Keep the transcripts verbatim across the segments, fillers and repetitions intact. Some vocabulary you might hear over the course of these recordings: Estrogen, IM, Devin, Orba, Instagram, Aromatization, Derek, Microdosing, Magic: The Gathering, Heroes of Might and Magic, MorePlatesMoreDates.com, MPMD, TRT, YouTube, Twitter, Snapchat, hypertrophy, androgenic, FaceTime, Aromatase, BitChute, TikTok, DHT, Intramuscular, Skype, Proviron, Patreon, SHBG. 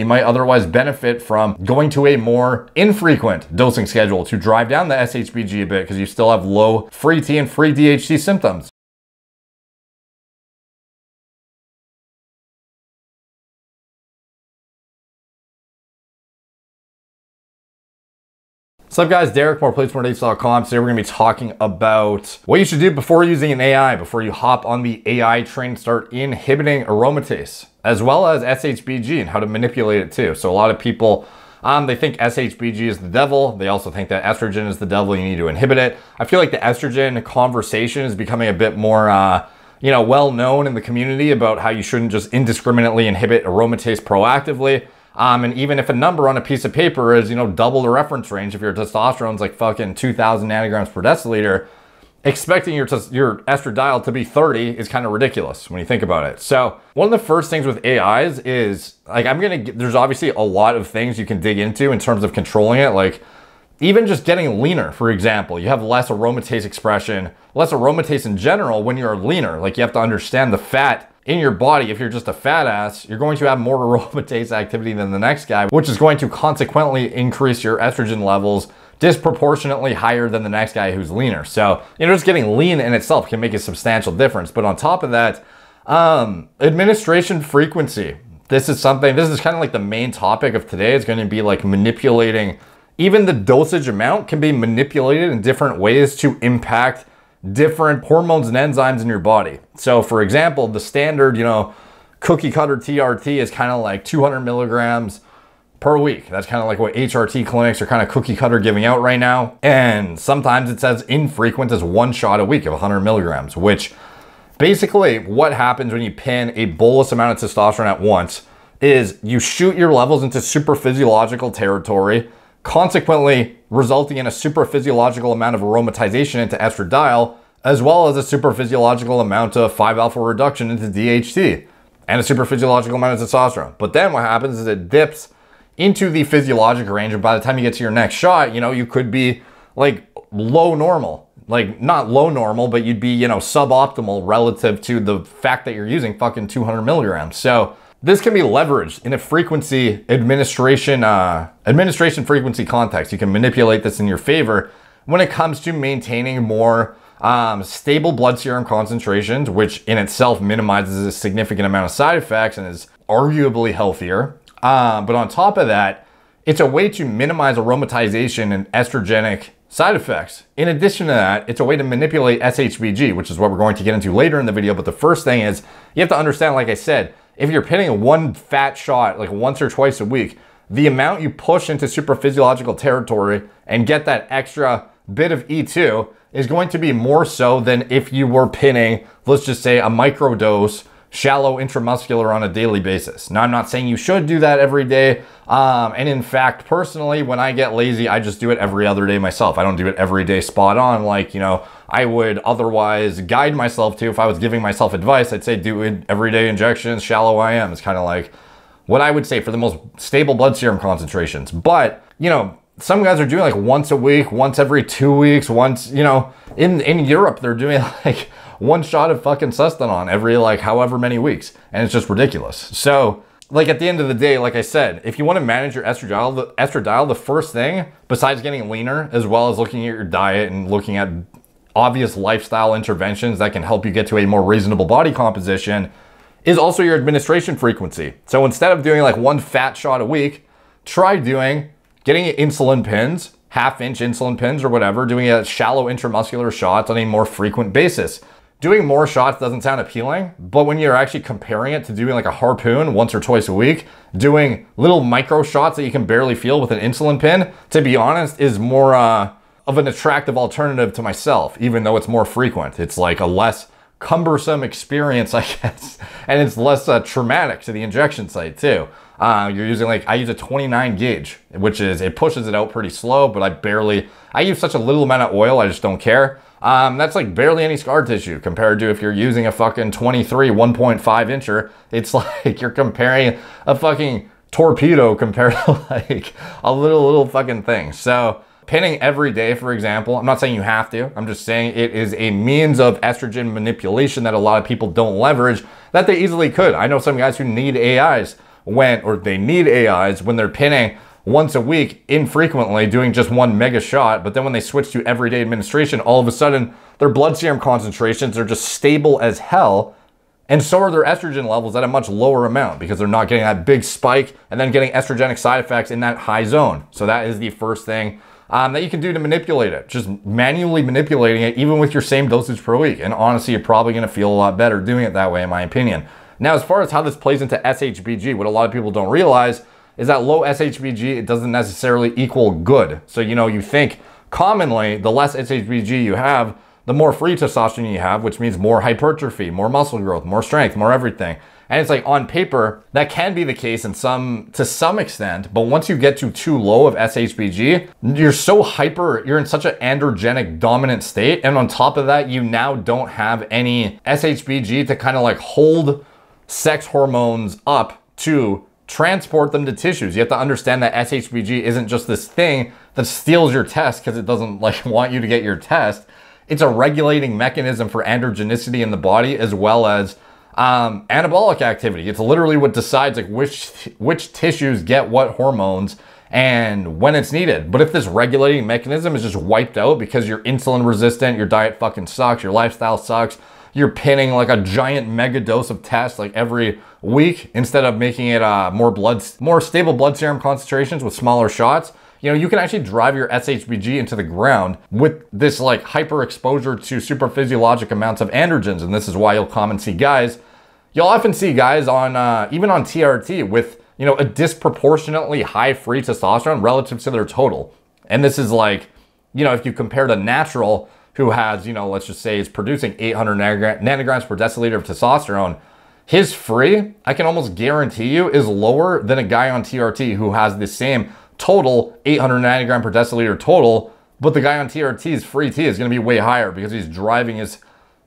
you might otherwise benefit from going to a more infrequent dosing schedule to drive down the S H B G a bit, because you still have low free T and free D H T symptoms. What's up guys, Derek, more plates more dates dot com. Today we're gonna be talking about what you should do before using an A I, before you hop on the A I train, start inhibiting aromatase, as well as S H B G and how to manipulate it too. So a lot of people, um, they think S H B G is the devil. They also think that estrogen is the devil, you need to inhibit it. I feel like the estrogen conversation is becoming a bit more, uh, you know, well known in the community about how you shouldn't just indiscriminately inhibit aromatase proactively. Um, and even if a number on a piece of paper is, you know, double the reference range, if your testosterone's like fucking two thousand nanograms per deciliter, expecting your, your estradiol to be thirty is kind of ridiculous when you think about it. So one of the first things with A Is is, like, I'm going to, there's obviously a lot of things you can dig into in terms of controlling it. Like even just getting leaner, for example, you have less aromatase expression, less aromatase in general when you're leaner. Like you have to understand the fat in your body. If you're just a fat ass, you're going to have more aromatase activity than the next guy, which is going to consequently increase your estrogen levels disproportionately higher than the next guy who's leaner. So, you know, just getting lean in itself can make a substantial difference. But on top of that, um, administration frequency. This is something, this is kind of like the main topic of today. It's going to be like manipulating, even the dosage amount can be manipulated in different ways to impact different hormones and enzymes in your body. So for example, the standard, you know, cookie cutter T R T is kind of like two hundred milligrams per week. That's kind of like what H R T clinics are kind of cookie cutter giving out right now. And sometimes it's as infrequent as one shot a week of one hundred milligrams, which basically what happens when you pin a bolus amount of testosterone at once is you shoot your levels into super physiological territory, consequently resulting in a super physiological amount of aromatization into estradiol, as well as a super physiological amount of five alpha reduction into D H T and a super physiological amount of testosterone. But then what happens is it dips into the physiologic range, and by the time you get to your next shot, you know, you could be like low normal, like not low normal, but you'd be, you know, suboptimal relative to the fact that you're using fucking two hundred milligrams. So this can be leveraged in a frequency administration, uh, administration frequency context. You can manipulate this in your favor when it comes to maintaining more um, stable blood serum concentrations, which in itself minimizes a significant amount of side effects and is arguably healthier. Uh, but on top of that, it's a way to minimize aromatization and estrogenic side effects. In addition to that, it's a way to manipulate S H B G, which is what we're going to get into later in the video. But the first thing is you have to understand, like I said, if you're pinning one fat shot, like once or twice a week, the amount you push into super physiological territory and get that extra bit of E two is going to be more so than if you were pinning, let's just say, a microdose shallow intramuscular on a daily basis. Now, I'm not saying you should do that every day. Um, and in fact, personally, when I get lazy, I just do it every other day myself. I don't do it every day spot on, like, you know, I would otherwise guide myself to. If I was giving myself advice, I'd say do it everyday injections, shallow I M is kind of like what I would say for the most stable blood serum concentrations. But, you know, some guys are doing like once a week, once every two weeks, once, you know, in, in Europe, they're doing like one shot of fucking Sustanon every like however many weeks. And it's just ridiculous. So like at the end of the day, like I said, if you want to manage your estradiol, the estradiol, the first thing besides getting leaner, as well as looking at your diet and looking at obvious lifestyle interventions that can help you get to a more reasonable body composition, is also your administration frequency. So instead of doing like one fat shot a week, try doing, getting insulin pins, half inch insulin pins or whatever, doing a shallow intramuscular shots on a more frequent basis. Doing more shots doesn't sound appealing, but when you're actually comparing it to doing like a harpoon once or twice a week, doing little micro shots that you can barely feel with an insulin pin, to be honest, is more uh, of an attractive alternative to myself, even though it's more frequent. It's like a less cumbersome experience, I guess, and it's less uh, traumatic to the injection site too. Uh, you're using like, I use a twenty-nine gauge, which is, it pushes it out pretty slow, but I barely, I use such a little amount of oil, I just don't care. Um, that's like barely any scar tissue compared to if you're using a fucking twenty-three one point five incher, it's like you're comparing a fucking torpedo compared to like a little, little fucking thing. So pinning every day, for example, I'm not saying you have to, I'm just saying it is a means of estrogen manipulation that a lot of people don't leverage that they easily could. I know some guys who need A Is when, or they need A Is when they're pinning once a week infrequently, doing just one mega shot. But then when they switch to everyday administration, all of a sudden their blood serum concentrations are just stable as hell. And so are their estrogen levels at a much lower amount because they're not getting that big spike and then getting estrogenic side effects in that high zone. So that is the first thing um, that you can do to manipulate it. Just manually manipulating it, even with your same dosage per week. And honestly, you're probably gonna feel a lot better doing it that way, in my opinion. Now, as far as how this plays into S H B G, what a lot of people don't realize is that low S H B G, it doesn't necessarily equal good. So, you know, you think commonly the less S H B G you have, the more free testosterone you have, which means more hypertrophy, more muscle growth, more strength, more everything. And it's like, on paper, that can be the case in some, to some extent, but once you get to too low of S H B G, you're so hyper, you're in such an androgenic dominant state. And on top of that, you now don't have any S H B G to kind of like hold sex hormones up to transport them to tissues. You have to understand that S H B G isn't just this thing that steals your test because it doesn't like want you to get your test. It's a regulating mechanism for androgenicity in the body, as well as um, anabolic activity. It's literally what decides like which, which tissues get what hormones and when it's needed. But if this regulating mechanism is just wiped out because you're insulin resistant, your diet fucking sucks, your lifestyle sucks, you're pinning like a giant mega dose of tests like every week instead of making it uh, more blood, more stable blood serum concentrations with smaller shots, you know, you can actually drive your S H B G into the ground with this like hyper exposure to super physiologic amounts of androgens. And this is why you'll commonly see guys, you'll often see guys on, uh, even on T R T with, you know, a disproportionately high free testosterone relative to their total. And this is like, you know, if you compare the natural who has, you know, let's just say is producing eight hundred nanograms per deciliter of testosterone, his free, I can almost guarantee you, is lower than a guy on T R T who has the same total eight hundred ninety gram per deciliter total, but the guy on T R T's free T is going to be way higher because he's driving his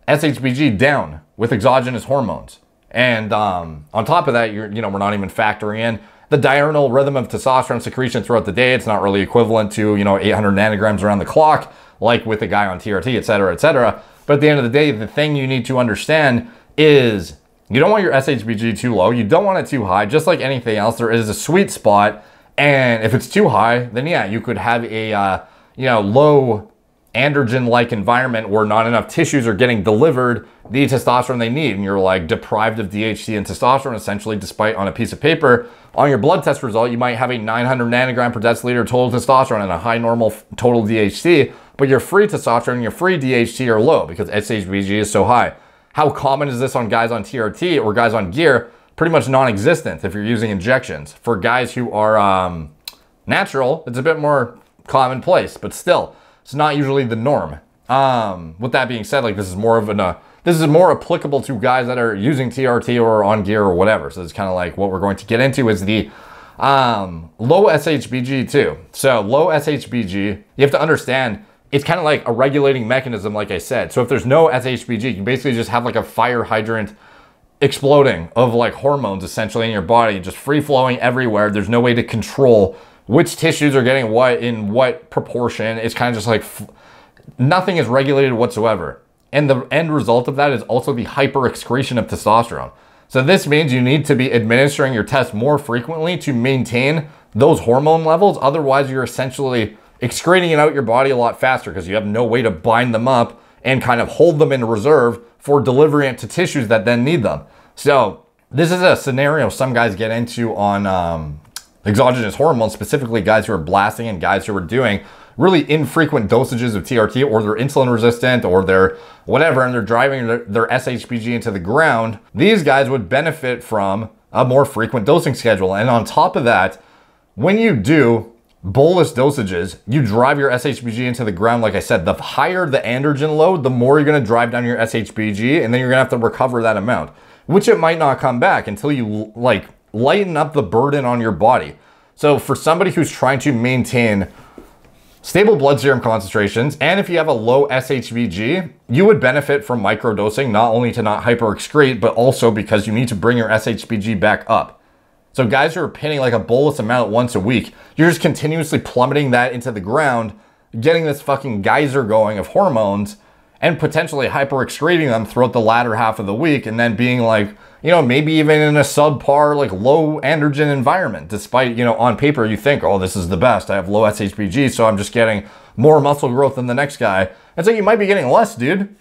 S H B G down with exogenous hormones. And um, on top of that, you're, you know, we're not even factoring in the diurnal rhythm of testosterone secretion throughout the day. It's not really equivalent to, you know, eight hundred nanograms around the clock, like with the guy on T R T, et cetera, et cetera. But at the end of the day, the thing you need to understand is you don't want your S H B G too low. You don't want it too high. Just like anything else, there is a sweet spot. And if it's too high, then yeah, you could have a uh, you know, low androgen-like environment where not enough tissues are getting delivered the testosterone they need. And you're like deprived of D H T and testosterone essentially, despite on a piece of paper, on your blood test result, you might have a nine hundred nanogram per deciliter total testosterone and a high normal total D H T, but your free testosterone and your free D H T are low because S H B G is so high. How common is this on guys on T R T or guys on gear? Pretty much non-existent if you're using injections. For guys who are um, natural, it's a bit more commonplace, but still, it's not usually the norm. Um, with that being said, like this is more of an, uh, this is more applicable to guys that are using T R T or on gear or whatever. So it's kind of like what we're going to get into is the um, low S H B G too. So low S H B G, you have to understand it's kind of like a regulating mechanism, like I said. So if there's no S H B G, you basically just have like a fire hydrant exploding of like hormones essentially in your body, just free flowing everywhere. There's no way to control which tissues are getting what in what proportion. It's kind of just like f nothing is regulated whatsoever. And the end result of that is also the hyper excretion of testosterone. So this means you need to be administering your test more frequently to maintain those hormone levels. Otherwise you're essentially excreting it out your body a lot faster because you have no way to bind them up and kind of hold them in reserve for delivery into tissues that then need them. So this is a scenario some guys get into on um, exogenous hormones, specifically guys who are blasting and guys who are doing really infrequent dosages of T R T, or they're insulin resistant or they're whatever, and they're driving their, their S H B G into the ground. These guys would benefit from a more frequent dosing schedule. And on top of that, when you do bolus dosages, you drive your S H B G into the ground. Like I said, the higher the androgen load, the more you're gonna drive down your S H B G, and then you're gonna have to recover that amount, which it might not come back until you like lighten up the burden on your body. So for somebody who's trying to maintain stable blood serum concentrations, and if you have a low S H B G, you would benefit from microdosing, not only to not hyper-excrete, but also because you need to bring your S H B G back up. So guys who are pinning like a bolus amount once a week, you're just continuously plummeting that into the ground, getting this fucking geyser going of hormones. and potentially hyper-excreting them throughout the latter half of the week, and then being like, you know, maybe even in a subpar, like low androgen environment, despite, you know, on paper you think, oh, this is the best, I have low S H B G, so I'm just getting more muscle growth than the next guy. And so you might be getting less, dude.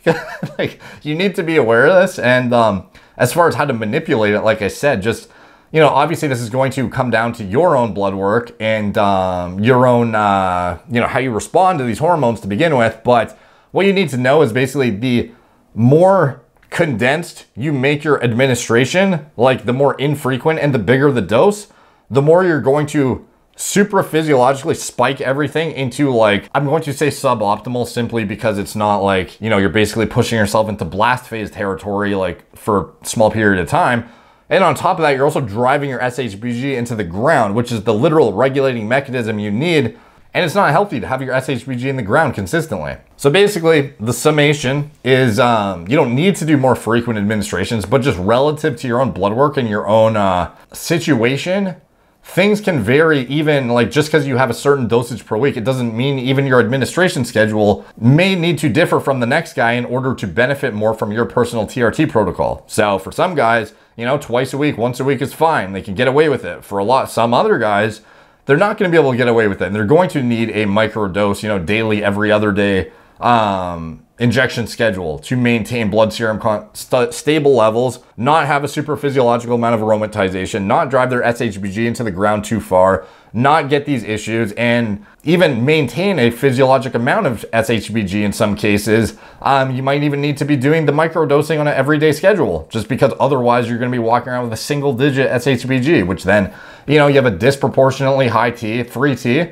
Like, you need to be aware of this. And um, as far as how to manipulate it, like I said, just, you know, obviously this is going to come down to your own blood work and um, your own, uh, you know, how you respond to these hormones to begin with. But what you need to know is basically the more condensed you make your administration, like the more infrequent and the bigger the dose, the more you're going to super physiologically spike everything into, like, I'm going to say suboptimal, simply because it's not like, you know, you're basically pushing yourself into blast phase territory, like, for a small period of time. And on top of that, you're also driving your S H B G into the ground, which is the literal regulating mechanism you need. And it's not healthy to have your S H B G in the ground consistently. So basically, the summation is um, you don't need to do more frequent administrations, but just relative to your own blood work and your own uh, situation, things can vary. Even like, just because you have a certain dosage per week, it doesn't mean even your administration schedule may need to differ from the next guy in order to benefit more from your personal T R T protocol. So for some guys, you know, twice a week, once a week is fine. They can get away with it. For a lot, some other guys, they're not going to be able to get away with it. And they're going to need a microdose, you know, daily, every other day um, injection schedule to maintain blood serum st stable levels, not have a super physiological amount of aromatization, not drive their S H B G into the ground too far, not get these issues, and even maintain a physiologic amount of S H B G in some cases. Um, you might even need to be doing the microdosing on an everyday schedule, just because otherwise you're going to be walking around with a single digit S H B G, which then, you know, you have a disproportionately high T, free T.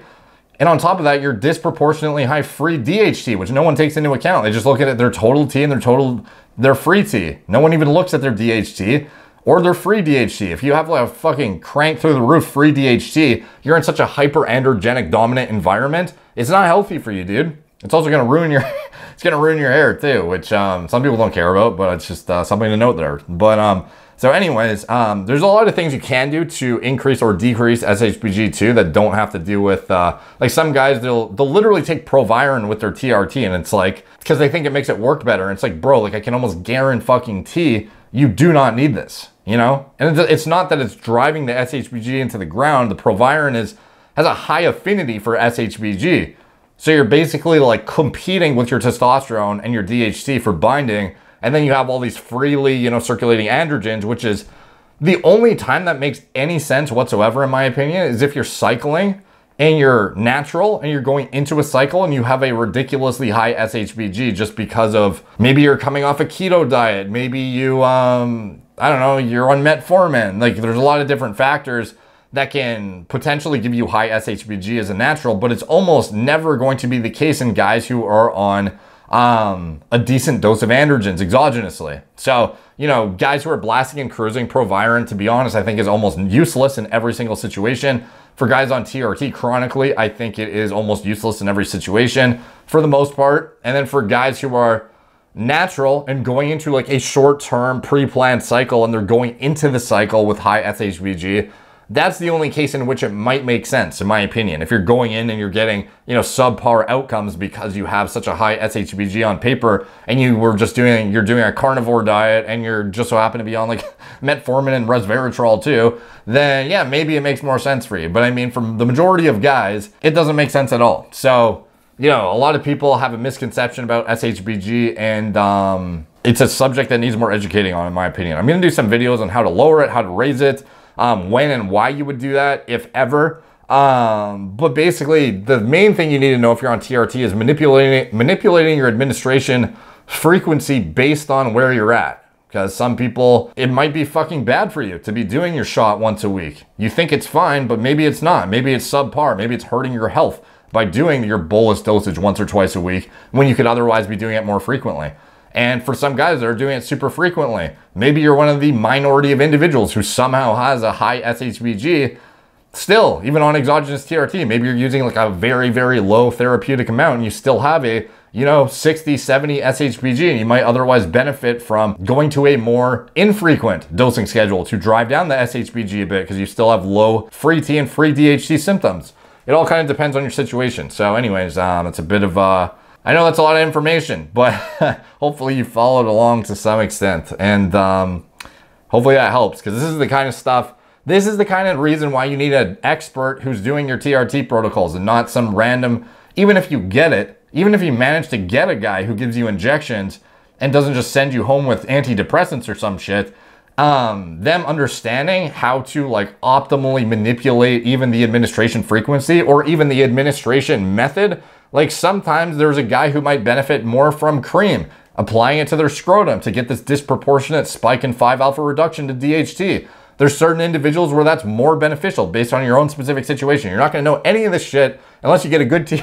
And on top of that, you're disproportionately high free D H T, which no one takes into account. They just look at their total T and their total, their free T. No one even looks at their D H T or their free D H T. If you have like a fucking crank through the roof free D H T, you're in such a hyperandrogenic dominant environment. It's not healthy for you, dude. It's also gonna ruin your, it's gonna ruin your hair too, which um, some people don't care about, but it's just uh, something to note there. But um, so anyways, um, there's a lot of things you can do to increase or decrease S H B G too that don't have to do with, uh, like some guys, they'll they'll literally take proviron with their T R T, and it's like, because they think it makes it work better. And it's like, bro, like I can almost guarantee fucking T, you do not need this, you know? And it's not that it's driving the S H B G into the ground. The proviron is, has a high affinity for S H B G. So you're basically like competing with your testosterone and your D H T for binding. And then you have all these freely, you know, circulating androgens, which is the only time that makes any sense whatsoever, in my opinion, is if you're cycling and you're natural and you're going into a cycle and you have a ridiculously high S H B G just because of maybe you're coming off a keto diet. Maybe you, um, I don't know, you're on metformin. Like there's a lot of different factors that can potentially give you high S H B G as a natural, but it's almost never going to be the case in guys who are on um, a decent dose of androgens exogenously. So, you know, guys who are blasting and cruising proviron, to be honest, I think is almost useless in every single situation. For guys on T R T chronically, I think it is almost useless in every situation for the most part. And then for guys who are natural and going into like a short-term pre-planned cycle and they're going into the cycle with high S H B G, that's the only case in which it might make sense, in my opinion. If you're going in and you're getting, you know, subpar outcomes because you have such a high S H B G on paper and you were just doing, you're doing a carnivore diet and you're just so happen to be on like metformin and resveratrol too, then yeah, maybe it makes more sense for you. But I mean, for the majority of guys, it doesn't make sense at all. So, you know, a lot of people have a misconception about S H B G, and um, it's a subject that needs more educating on, in my opinion. I'm gonna do some videos on how to lower it, how to raise it, Um, when and why you would do that, if ever. Um, but basically, the main thing you need to know if you're on T R T is manipulating manipulating your administration frequency based on where you're at. Because some people, it might be fucking bad for you to be doing your shot once a week. You think it's fine, but maybe it's not. Maybe it's subpar. Maybe it's hurting your health by doing your bolus dosage once or twice a week when you could otherwise be doing it more frequently. And for some guys that are doing it super frequently, maybe you're one of the minority of individuals who somehow has a high S H B G still, even on exogenous T R T. Maybe you're using like a very, very low therapeutic amount and you still have a, you know, sixty, seventy S H B G, and you might otherwise benefit from going to a more infrequent dosing schedule to drive down the S H B G a bit because you still have low free T and free D H T symptoms. It all kind of depends on your situation. So anyways, um, it's a bit of a... Uh, I know that's a lot of information, but hopefully you followed along to some extent. And um, hopefully that helps, because this is the kind of stuff, this is the kind of reason why you need an expert who's doing your T R T protocols and not some random, even if you get it, even if you manage to get a guy who gives you injections and doesn't just send you home with antidepressants or some shit, um, them understanding how to like optimally manipulate even the administration frequency or even the administration method. Like sometimes there's a guy who might benefit more from cream, applying it to their scrotum to get this disproportionate spike in five alpha reduction to D H T. There's certain individuals where that's more beneficial based on your own specific situation. You're not going to know any of this shit unless you get a good T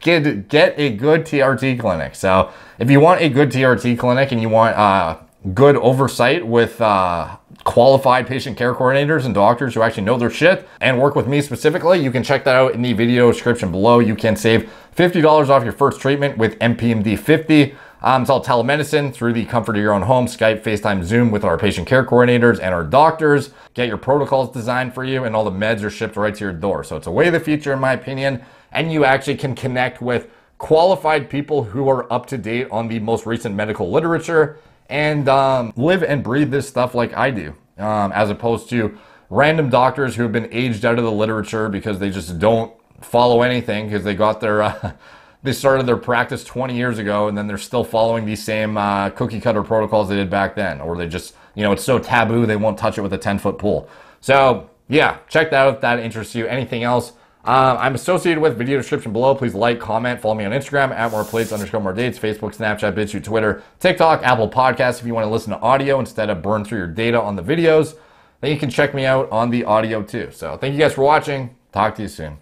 get, get a good T R T clinic. So if you want a good T R T clinic and you want uh, good oversight with uh, qualified patient care coordinators and doctors who actually know their shit and work with me specifically, you can check that out in the video description below. You can save fifty dollars off your first treatment with M P M D fifty. Um, it's all telemedicine through the comfort of your own home, Skype, FaceTime, Zoom with our patient care coordinators and our doctors. Get your protocols designed for you and all the meds are shipped right to your door. So it's a way of the future in my opinion, and you actually can connect with qualified people who are up to date on the most recent medical literature and um, live and breathe this stuff like I do, um, as opposed to random doctors who have been aged out of the literature because they just don't follow anything because they got their... Uh, They started their practice twenty years ago and then they're still following these same uh, cookie cutter protocols they did back then, or they just, you know, it's so taboo they won't touch it with a ten foot pole. So yeah, check that out if that interests you. Anything else? Uh, I'm associated with video description below. Please like, comment, follow me on Instagram at moreplates underscore more dates, Facebook, Snapchat, BitChute, Twitter, TikTok, Apple Podcasts if you want to listen to audio instead of burn through your data on the videos. Then you can check me out on the audio too. So thank you guys for watching. Talk to you soon.